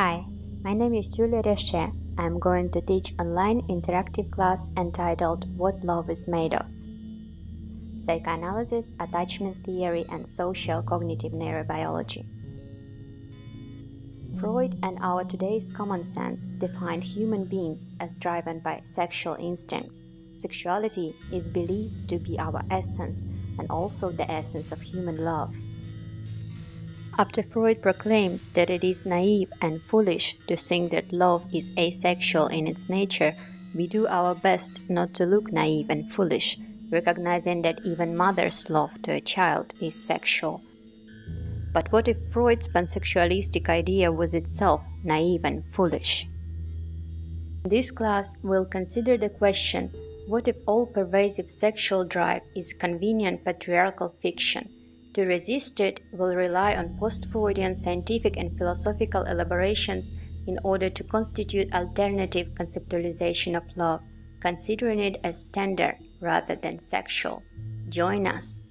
Hi, my name is Julie Reshe. I'm going to teach online interactive class entitled What Love is Made Of: Psychoanalysis, Attachment Theory and Social Cognitive Neurobiology. Freud and our today's common sense define human beings as driven by sexual instinct. Sexuality is believed to be our essence and also the essence of human love. After Freud proclaimed that it is naive and foolish to think that love is asexual in its nature, we do our best not to look naive and foolish, recognizing that even mother's love to a child is sexual. But what if Freud's pansexualistic idea was itself naive and foolish? This class will consider the question, what if all-pervasive sexual drive is convenient patriarchal fiction? To resist it will rely on post-Freudian scientific and philosophical elaborations in order to constitute alternative conceptualization of love, considering it as tender rather than sexual. Join us!